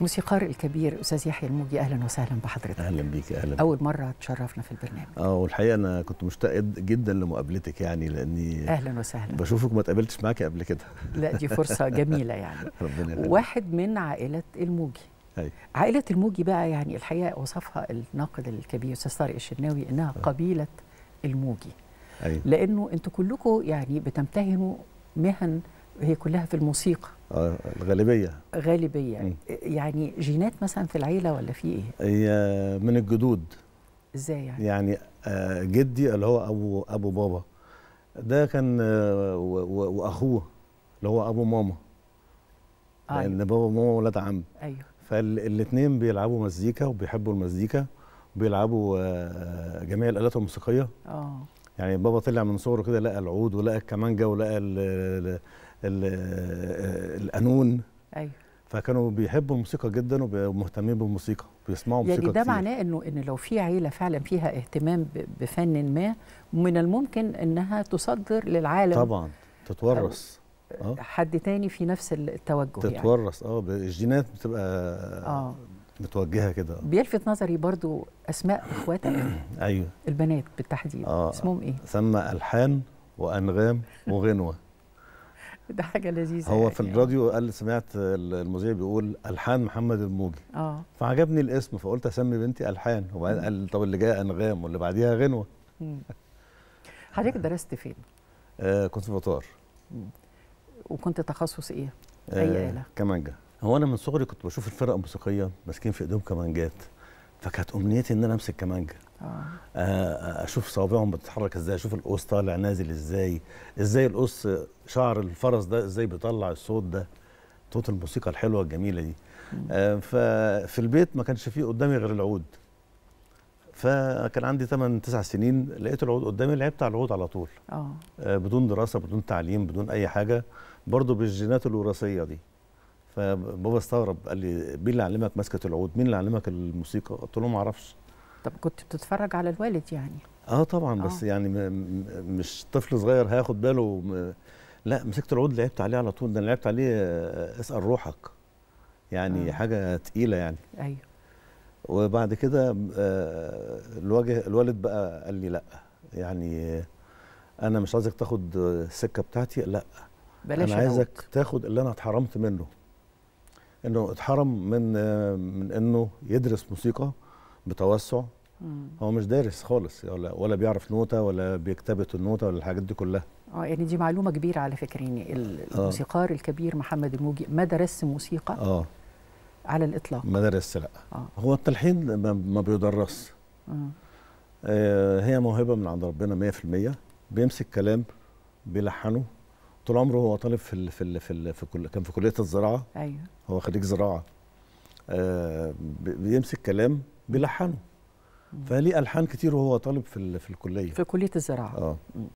الموسيقار الكبير أستاذ يحيى الموجي، أهلا وسهلا بحضرتك. أهلا بيك. أهلا بيك. أول مرة تشرفنا في البرنامج. والحقيقة أنا كنت مشتاق جدا لمقابلتك، يعني لأني أهلا وسهلا بشوفك ما تقابلتش معاكي قبل كده. لا دي فرصة جميلة يعني. ربنا يخليك. واحد من عائلة الموجي. أي. عائلة الموجي بقى يعني الحقيقة وصفها الناقد الكبير أستاذ طارق الشناوي إنها قبيلة الموجي. أي. لأنه أنتوا كلكم يعني بتمتهنوا مهن هي كلها في الموسيقى. غالبية. يعني جينات مثلا في العيلة ولا في ايه؟ هي من الجدود. ازاي يعني؟ يعني جدي اللي هو ابو بابا ده كان، واخوه اللي هو ابو ماما. لان بابا وماما ولاد عم. ايوه. فالاثنين بيلعبوا مزيكا وبيحبوا المزيكا وبيلعبوا جميع الآلات الموسيقية. يعني بابا طلع من صغره كده لقى العود ولقى الكمانجا ولقى القانون. ايوه. فكانوا بيحبوا الموسيقى جدا ومهتمين بالموسيقى، بيسمعوا موسيقى يعني. ده معناه انه لو في عيله فعلا فيها اهتمام بفن ما، من الممكن انها تصدر للعالم. طبعا تتورث. حد تاني في نفس التوجه تتورث يعني. الجينات بتبقى متوجهه كده. بيلفت نظري برضو اسماء اخواتك. ايوه. البنات بالتحديد اسمهم ايه؟ سما، ألحان، وانغام، وغنوه. ده حاجه لذيذه. هو في الراديو قال، سمعت المذيع بيقول ألحان محمد الموجي. فعجبني الاسم فقلت اسمي بنتي ألحان، وبعدين قال طب اللي جايه انغام واللي بعديها غنوه. حضرتك درست فين؟ كونسرفاتوار. وكنت تخصص ايه؟ اي آلة؟ كمانجا. هو انا من صغري كنت بشوف الفرق الموسيقيه ماسكين في ايديهم كمانجات، فكانت امنيتي ان انا امسك كمانجه. اشوف صوابعهم بتتحرك ازاي، اشوف القوس طالع نازل ازاي، القوس شعر الفرس ده ازاي بيطلع الصوت ده، صوت الموسيقى الحلوه الجميله دي. ففي البيت ما كانش فيه قدامي غير العود، فكان عندي 8-9 سنين، لقيت العود قدامي، لعبت على العود على طول. بدون دراسه، بدون تعليم، بدون اي حاجه، برضو بالجينات الوراثيه دي. فبابا استغرب، قال لي مين اللي علمك مسكه العود؟ مين اللي علمك الموسيقى؟ قلت له ما اعرفش. طب كنت بتتفرج على الوالد يعني؟ طبعا. بس يعني مش طفل صغير هياخد باله. لا، مسكت العود لعبت عليه على طول. ده انا لعبت عليه اسال روحك يعني. حاجه تقيله يعني. ايوه. وبعد كده الوالد بقى قال لي لا، يعني انا مش عايزك تاخد السكه بتاعتي، لا بلاش، انا عايزك تاخد اللي انا اتحرمت منه. انه اتحرم من انه يدرس موسيقى بتوسع. هو مش دارس خالص ولا بيعرف نوتة ولا بيكتبت النوتة ولا الحاجات دي كلها. يعني دي معلومة كبيرة على فكرة. يعني الموسيقار الكبير محمد الموجي ما درس موسيقى على الإطلاق. ما درس. لا. هو التلحين ما بيدرس. هي موهبة من عند ربنا 100%. بيمسك كلام بيلحنه. طول عمره هو طالب في ال في ال في, ال في كل كان في كلية الزراعة. ايوه. هو خريج زراعة. بيمسك كلام بيلحنه. فليه ألحان كتير وهو طالب في الكلية. في كلية الزراعة.